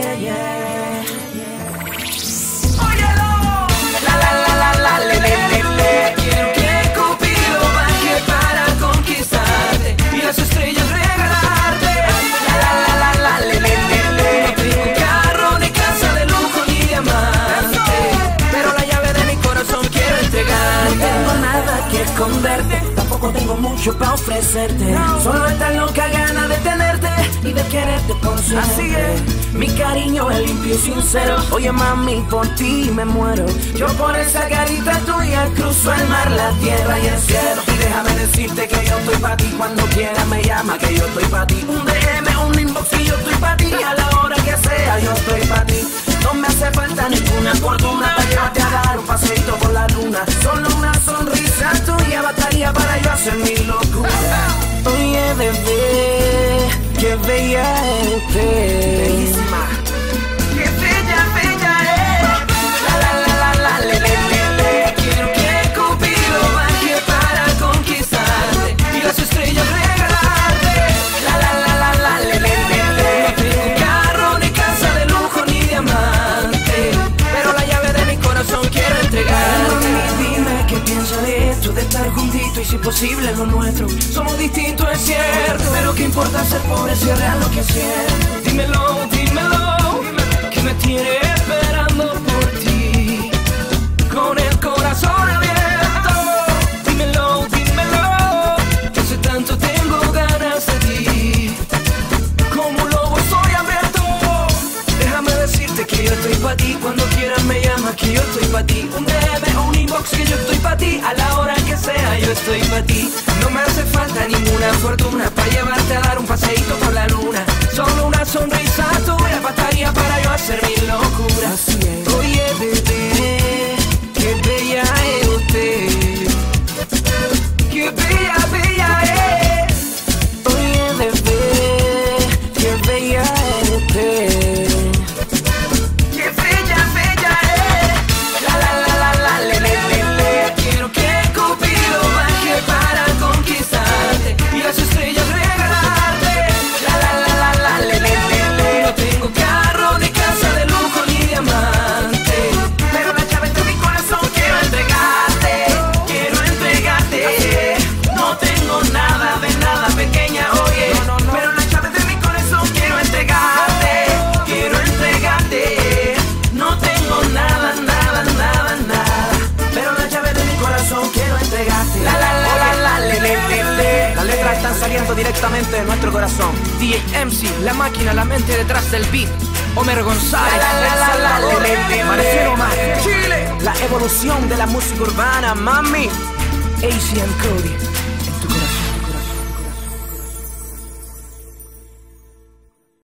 yeah, yeah. Oye, lobo, la la la la la, le le le. Quiero que Cupido baje para conquistarte y las estrellas regalarte. La la la la la, le le le. No tengo un carro, ni casa de lujo, ni diamante, pero la llave de mi corazón quiero entregarte. No tengo nada que esconderte, tampoco tengo mucho para ofrecerte. Solo esta loca gana de tenerte y de quererte por siempre. Así es, mi cariño es limpio y sincero. Oye, mami, por ti me muero. Yo por esa carita tuya cruzo el mar, la tierra y el cielo. Y déjame decirte que yo estoy pa' ti. Cuando quieras me llama, que yo estoy pa' ti. Un DM, un inbox y yo estoy pa' ti. A la hora que sea yo estoy pa' ti. No me hace falta ninguna fortuna para llevarte a dar un paseito por la luna. Solo una sonrisa tuya bastaría para yo hacer mi locura. Oye, bebé, qué bella eres, bellísima. Qué bella, bella eres. La la la la la, le le le le. Quiero que Cupido baje para conquistarte y las estrellas regalarte. La la la la la, le le le le. No tengo un carro, ni casa de lujo, ni diamante, pero la llave de mi corazón quiero entregarte. ¿Qué piensas de esto? De estar juntitos y si posible lo nuestro. Somos distintos, es cierto, pero qué importa ser pobre si es real lo que siento. Dímelo, dímelo, que me tienes esperando por ti, con el corazón abierto. Dímelo, dímelo, que hace tanto tengo ganas de ti. Como un lobo estoy abierto. Déjame decirte que yo estoy pa' ti. Cuando quieras me llamas, que yo estoy pa' ti. Un DM o un inbox, que yo estoy pa' ti. A la hora que sea yo estoy pa' ti. No me hace falta ninguna fortuna para llevarte a dar un paseíto por la luna. Solo una sonrisa tuya bastaría para yo hacer mi locura. Así es. Oye, bebé, qué bella es usted. Qué bella, bella es. Oye, bebé, qué bella es usted. Directamente de nuestro corazón. D.A.M.C., la máquina, la mente detrás del beat. Omer González, Chile, la evolución de la música urbana, mami. Eyci Y Cody.